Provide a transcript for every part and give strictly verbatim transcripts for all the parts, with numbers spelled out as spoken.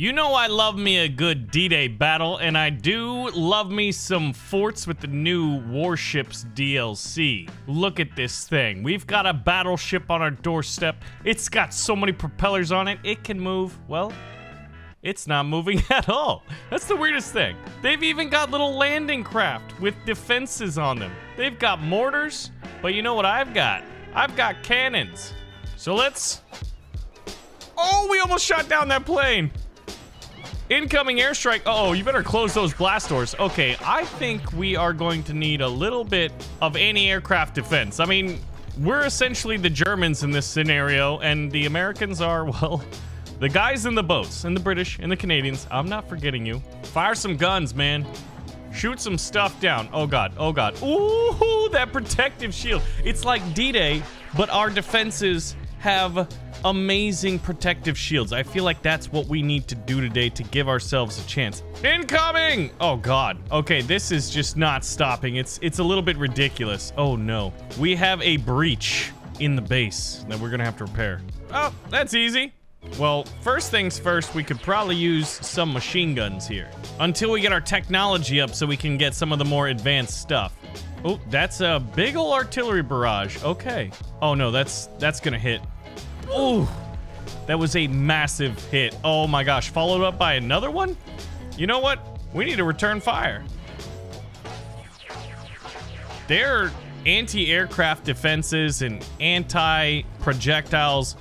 You know I love me a good D-Day battle, and I do love me some forts with the new Warships D L C. Look at this thing. We've got a battleship on our doorstep. It's got so many propellers on it, it can move, well, it's not moving at all. That's the weirdest thing. They've even got little landing craft with defenses on them. They've got mortars, but you know what I've got? I've got cannons. So let's... Oh, we almost shot down that plane! Incoming airstrike. Uh-oh, you better close those blast doors. Okay, I think we are going to need a little bit of anti-aircraft defense. I mean, we're essentially the Germans in this scenario, and the Americans are, well, the guys in the boats, and the British, and the Canadians. I'm not forgetting you. Fire some guns, man. Shoot some stuff down. Oh, God. Oh, God. Ooh, that protective shield. It's like D-Day, but our defenses have amazing protective shields. I feel like that's what we need to do today to give ourselves a chance. Incoming! Oh God. Okay, this is just not stopping. It's it's a little bit ridiculous. Oh no. We have a breach in the base that we're gonna have to repair. Oh, that's easy. Well, first things first, we could probably use some machine guns here until we get our technology up so we can get some of the more advanced stuff. Oh, that's a big ol' artillery barrage. Okay. Oh no, that's that's gonna hit. Oh, that was a massive hit. Oh my gosh, followed up by another one? You know what? We need to return fire. Their anti-aircraft defenses and anti-projectiles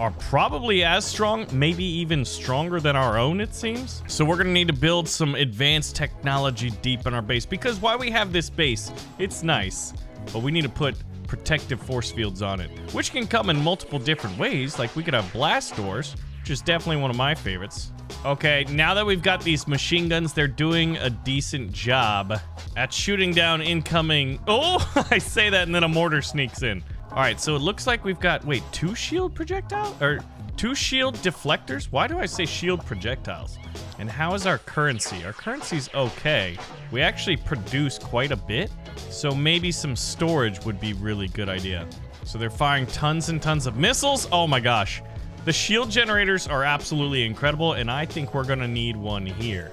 are probably as strong, maybe even stronger than our own, it seems. So we're gonna need to build some advanced technology deep in our base, because while we have this base, it's nice, but we need to put protective force fields on it, which can come in multiple different ways. Like we could have blast doors, which is definitely one of my favorites. Okay, now that we've got these machine guns, they're doing a decent job at shooting down incoming. Oh, I say that and then a mortar sneaks in. All right, so it looks like we've got, wait, two shield projectile or two shield deflectors? Why do I say shield projectiles? And how is our currency? Our currency's okay. We actually produce quite a bit, so maybe some storage would be really good idea. So they're firing tons and tons of missiles. Oh my gosh. The shield generators are absolutely incredible, and I think we're gonna need one here.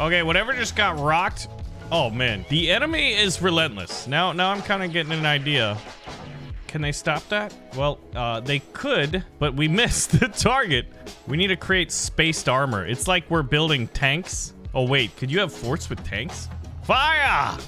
Okay, whatever just got rocked. Oh man, the enemy is relentless. Now, now I'm kind of getting an idea. Can they stop that? Well, uh, they could, but we missed the target. We need to create spaced armor. It's like we're building tanks. Oh wait, could you have forts with tanks? Fire!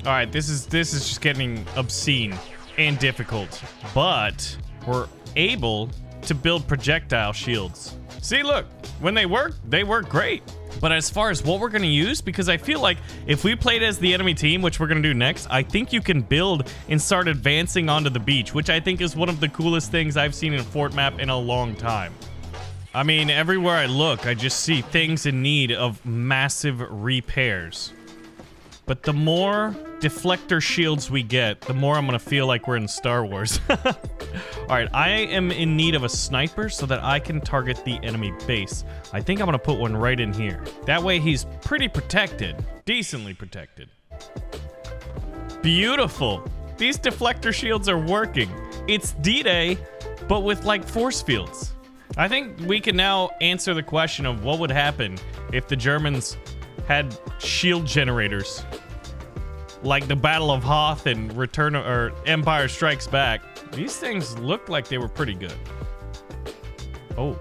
All right, this is this is just getting obscene and difficult, but we're able to build projectile shields. See, look, when they work, they work great. But as far as what we're gonna use, because I feel like if we played as the enemy team, which we're gonna do next, I think you can build and start advancing onto the beach, which I think is one of the coolest things I've seen in a fort map in a long time. I mean, everywhere I look, I just see things in need of massive repairs. But the more deflector shields we get, the more I'm gonna feel like we're in Star Wars. All right, I am in need of a sniper so that I can target the enemy base. I think I'm gonna put one right in here. That way he's pretty protected, decently protected. Beautiful. These deflector shields are working. It's D-Day, but with like force fields. I think we can now answer the question of what would happen if the Germans had shield generators. Like the Battle of Hoth and Return of, or Empire Strikes Back. These things looked like they were pretty good. Oh.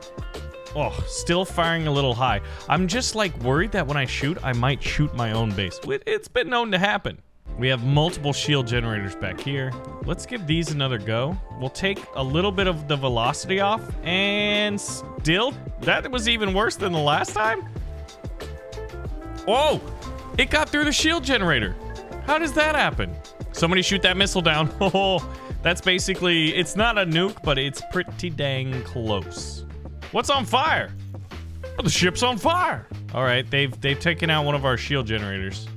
Oh, still firing a little high. I'm just like worried that when I shoot, I might shoot my own base. It's been known to happen. We have multiple shield generators back here. Let's give these another go. We'll take a little bit of the velocity off, and still, that was even worse than the last time. Whoa, it got through the shield generator. How does that happen? Somebody shoot that missile down. Oh, that's basically, it's not a nuke, but it's pretty dang close. What's on fire? Oh, the ship's on fire. All right, they've, they've taken out one of our shield generators.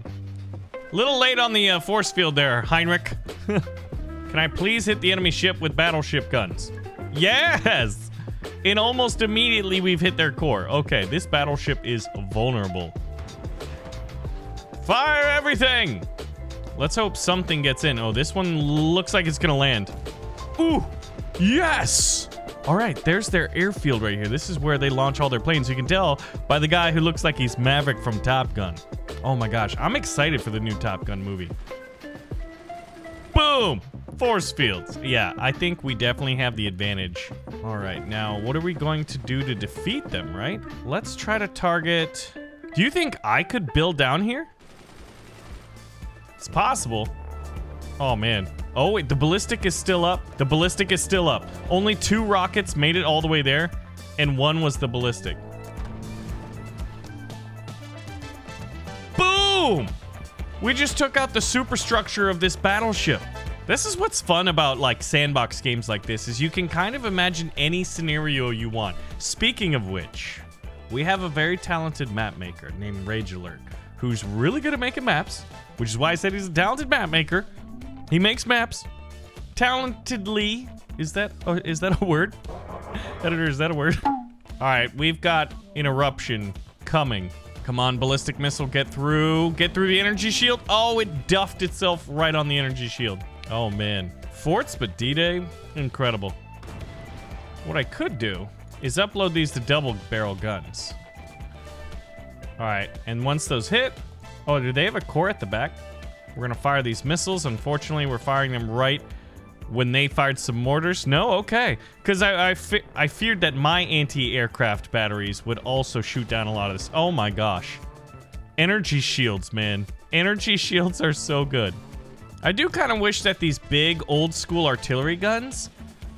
Little late on the uh, force field there, Heinrich. Can I please hit the enemy ship with battleship guns? Yes! And almost immediately we've hit their core. Okay, this battleship is vulnerable. Fire everything! Let's hope something gets in. Oh, this one looks like it's gonna land. Ooh, yes! All right, there's their airfield right here. This is where they launch all their planes. You can tell by the guy who looks like he's Maverick from Top Gun. Oh my gosh, I'm excited for the new Top Gun movie. Boom! Force fields. Yeah, I think we definitely have the advantage. All right, now what are we going to do to defeat them, right? Let's try to target... Do you think I could build down here? It's possible. Oh man. Oh wait, the ballistic is still up. The ballistic is still up. Only two rockets made it all the way there, and one was the ballistic. Boom! We just took out the superstructure of this battleship. This is what's fun about like sandbox games like this, is you can kind of imagine any scenario you want. Speaking of which, we have a very talented map maker named Rage Alert, who's really good at making maps, which is why I said he's a talented map maker. He makes maps talentedly. Is that oh, is that a word? Editor, is that a word? All right, we've got an eruption coming. Come on, ballistic missile, get through. Get through the energy shield. Oh, it duffed itself right on the energy shield. Oh, man. Forts, but D-Day, incredible. What I could do is upload these to double barrel guns. All right, and once those hit... Oh, do they have a core at the back? We're gonna fire these missiles. Unfortunately, we're firing them right when they fired some mortars. No, okay. Because I I, fe I feared that my anti-aircraft batteries would also shoot down a lot of this. Oh my gosh. Energy shields, man. Energy shields are so good. I do kind of wish that these big old-school artillery guns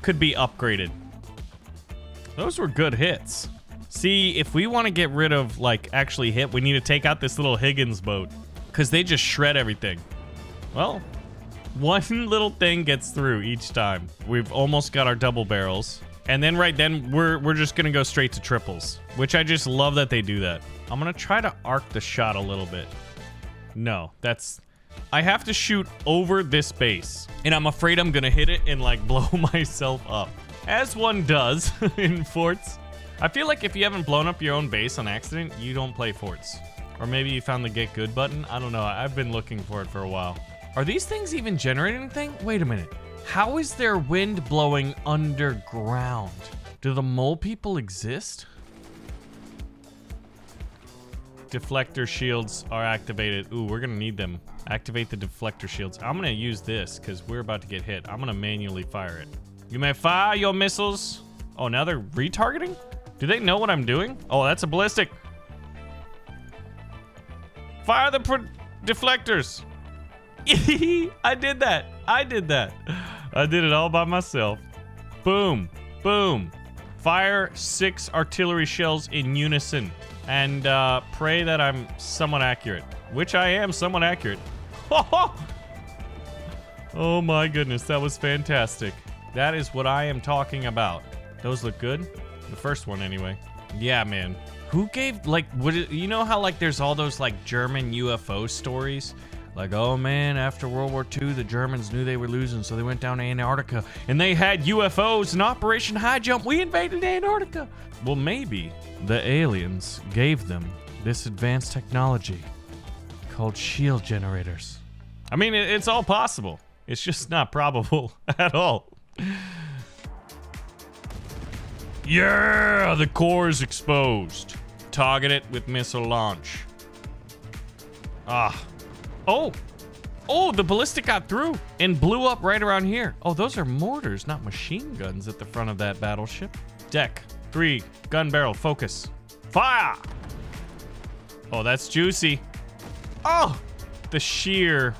could be upgraded. Those were good hits. See, if we want to get rid of, like, actually hit, we need to take out this little Higgins boat. Because they just shred everything. Well, one little thing gets through each time. We've almost got our double barrels. And then right then, we're, we're just going to go straight to triples. Which I just love that they do that. I'm going to try to arc the shot a little bit. No, that's... I have to shoot over this base. And I'm afraid I'm going to hit it and, like, blow myself up. As one does in Forts. I feel like if you haven't blown up your own base on accident, you don't play Forts. Or maybe you found the get good button. I don't know. I've been looking for it for a while. Are these things even generating anything? Wait a minute. How is there wind blowing underground? Do the mole people exist? Deflector shields are activated. Ooh, we're gonna need them. Activate the deflector shields. I'm gonna use this because we're about to get hit. I'm gonna manually fire it. You may fire your missiles. Oh, now they're retargeting? Do they know what I'm doing? Oh, that's a ballistic. Fire the pro deflectors. I did that. I did that. I did it all by myself. Boom. Boom. Fire six artillery shells in unison. And uh, pray that I'm somewhat accurate. Which I am somewhat accurate. Oh my goodness. That was fantastic. That is what I am talking about. Those look good. The first one anyway. Yeah, man. Who gave, like, what, you know how, like, there's all those, like, German U F O stories? Like, oh, man, after World War Two, the Germans knew they were losing, so they went down to Antarctica, and they had U F Os in Operation High Jump. We invaded Antarctica. Well, maybe the aliens gave them this advanced technology called shield generators. I mean, it's all possible. It's just not probable at all. Yeah, the core is exposed. Target it with missile launch. Ah. Oh. Oh, the ballistic got through and blew up right around here. Oh, those are mortars, not machine guns at the front of that battleship. Deck. Three. Gun barrel. Focus. Fire! Oh, that's juicy. Oh! The sheer...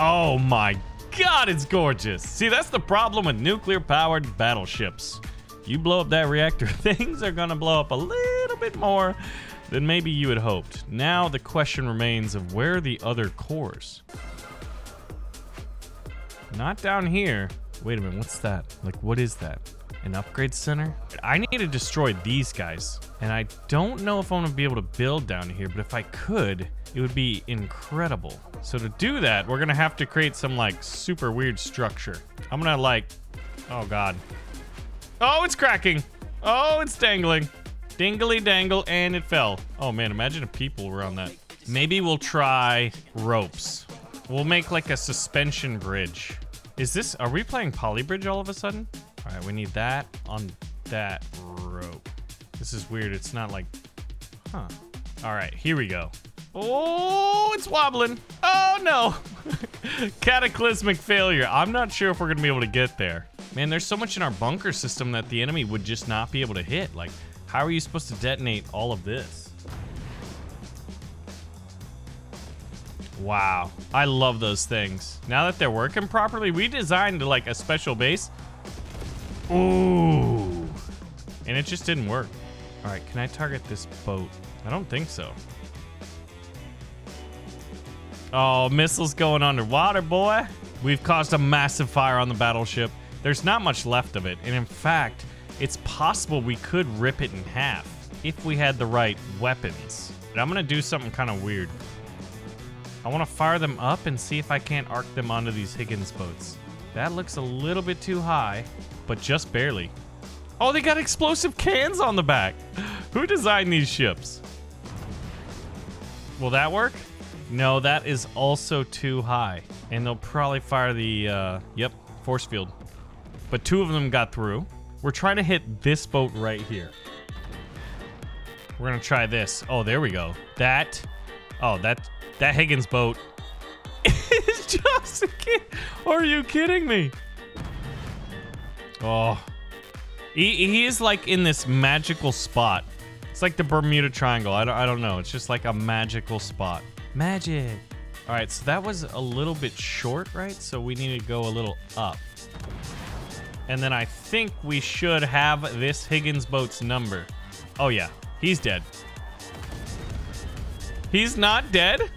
Oh, my God, it's gorgeous. See, that's the problem with nuclear-powered battleships. You blow up that reactor, things are gonna blow up a little bit more than maybe you had hoped. Now the question remains of where are the other cores? Not down here. Wait a minute, what's that? Like, what is that? An upgrade center? I need to destroy these guys. And I don't know if I'm gonna be able to build down here, but if I could, it would be incredible. So to do that, we're gonna have to create some like super weird structure. I'm gonna like, oh God. Oh, it's cracking. Oh, it's dangling. Dingly dangle, and it fell. Oh, man, imagine if people were on that. Maybe we'll try ropes. We'll make, like, a suspension bridge. Is this, are we playing Polybridge all of a sudden? All right, we need that on that rope. This is weird, it's not like, huh. All right, here we go. Oh, it's wobbling. Oh no. Cataclysmic failure. I'm not sure if we're gonna be able to get there. Man, there's so much in our bunker system that the enemy would just not be able to hit. Like, how are you supposed to detonate all of this? Wow, I love those things. Now that they're working properly, we designed like a special base. Ooh. And it just didn't work. All right, can I target this boat? I don't think so. Oh, missiles going underwater, boy. We've caused a massive fire on the battleship. There's not much left of it. And in fact, it's possible we could rip it in half if we had the right weapons. But I'm gonna do something kind of weird. I want to fire them up and see if I can't arc them onto these Higgins boats. That looks a little bit too high, but just barely. Oh, they got explosive cans on the back. Who designed these ships? Will that work? No, that is also too high. And they'll probably fire the, uh, yep, force field. But two of them got through. We're trying to hit this boat right here. We're gonna try this. Oh, there we go. That, oh, that, that Higgins boat is just a kid. Are you kidding me? Oh, he, he is like in this magical spot. It's like the Bermuda Triangle. I don't, I don't know. It's just like a magical spot. Magic. All right, so that was a little bit short, right? So we need to go a little up. And then I think we should have this Higgins boat's number. Oh yeah, he's dead. He's not dead.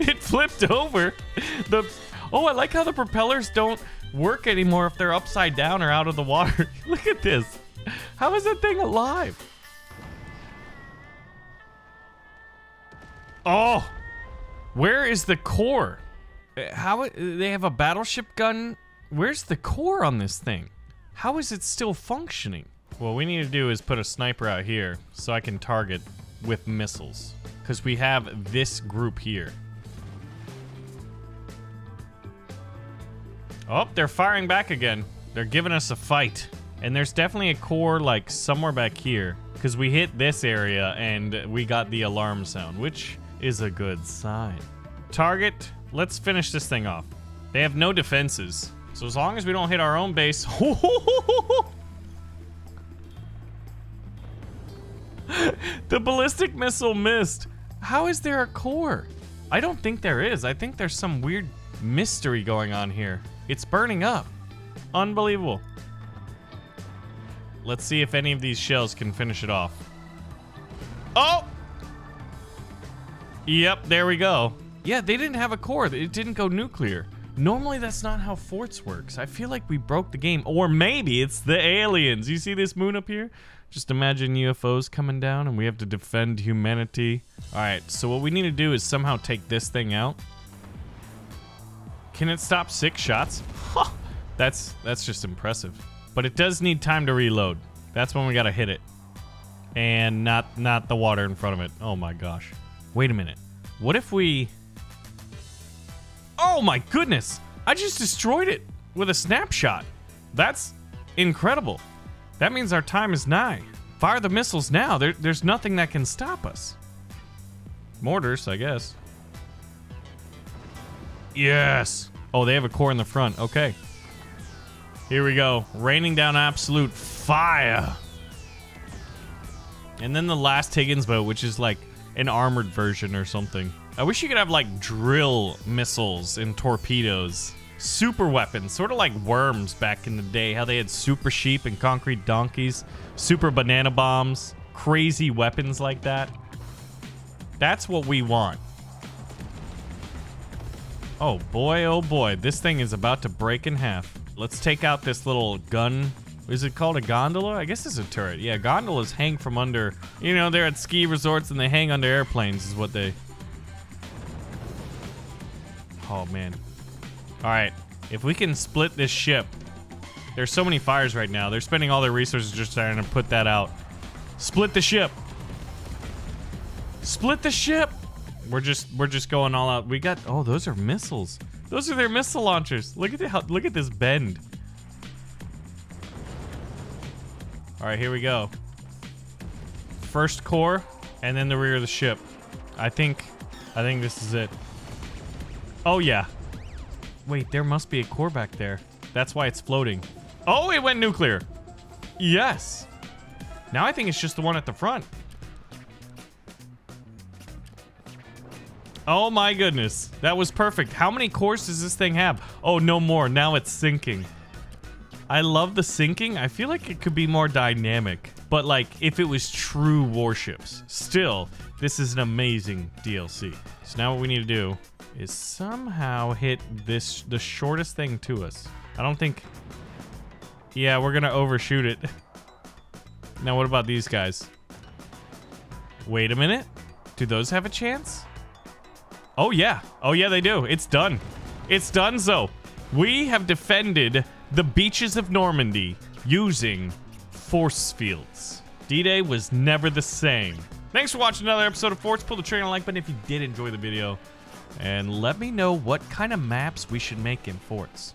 It flipped over. The oh, I like how the propellers don't work anymore if they're upside down or out of the water. Look at this. How is that thing alive? Oh. Where is the core? How they have a battleship gun? Where's the core on this thing? How is it still functioning? What we need to do is put a sniper out here so I can target with missiles. Because we have this group here. Oh, they're firing back again. They're giving us a fight. And there's definitely a core like somewhere back here. Because we hit this area and we got the alarm sound, which is a good sign. Target, let's finish this thing off. They have no defenses. So as long as we don't hit our own base. The ballistic missile missed. How is there a core? I don't think there is. I think there's some weird mystery going on here. It's burning up. Unbelievable. Let's see if any of these shells can finish it off. Oh! Yep, there we go. Yeah, they didn't have a core. It didn't go nuclear. Normally, that's not how FORTS works. I feel like we broke the game. Or maybe it's the aliens. You see this moon up here? Just imagine U F Os coming down and we have to defend humanity. All right, so what we need to do is somehow take this thing out. Can it stop six shots? Huh. That's, that's just impressive. But it does need time to reload. That's when we gotta hit it. And not, not the water in front of it. Oh my gosh. Wait a minute. What if we... Oh my goodness! I just destroyed it with a snapshot. That's incredible. That means our time is nigh. Fire the missiles now. There, there's nothing that can stop us. Mortars, I guess. Yes! Oh, they have a core in the front. Okay. Here we go. Raining down absolute fire. And then the last Higgins boat, which is like an armored version or something. I wish you could have like drill missiles and torpedoes. Super weapons, sort of like Worms back in the day, how they had super sheep and concrete donkeys, super banana bombs, crazy weapons like that. That's what we want. Oh boy, oh boy, this thing is about to break in half. Let's take out this little gun. Is it called a gondola? I guess it's a turret. Yeah, gondolas hang from under, you know, they're at ski resorts and they hang under airplanes is what they... Oh, man. All right, if we can split this ship. There's so many fires right now. They're spending all their resources just trying to put that out. Split the ship. Split the ship. We're just, we're just going all out. We got, oh, those are missiles. Those are their missile launchers. Look at the, look at this bend. All right, here we go. First core, and then the rear of the ship. I think, I think this is it. Oh yeah. Wait, there must be a core back there. That's why it's floating. Oh, it went nuclear. Yes. Now I think it's just the one at the front. Oh my goodness. That was perfect. How many cores does this thing have? Oh, no more. Now it's sinking. I love the sinking. I feel like it could be more dynamic. But like, if it was true warships. Still, this is an amazing D L C. So now what we need to do is somehow hit this, the shortest thing to us. I don't think... Yeah, we're gonna overshoot it. Now what about these guys? Wait a minute. Do those have a chance? Oh yeah. Oh yeah, they do. It's done. It's done, so. We have defended the beaches of Normandy using force fields. D-Day was never the same. Thanks for watching another episode of Forts. Pull the trigger on the like button if you did enjoy the video. And let me know what kind of maps we should make in Forts.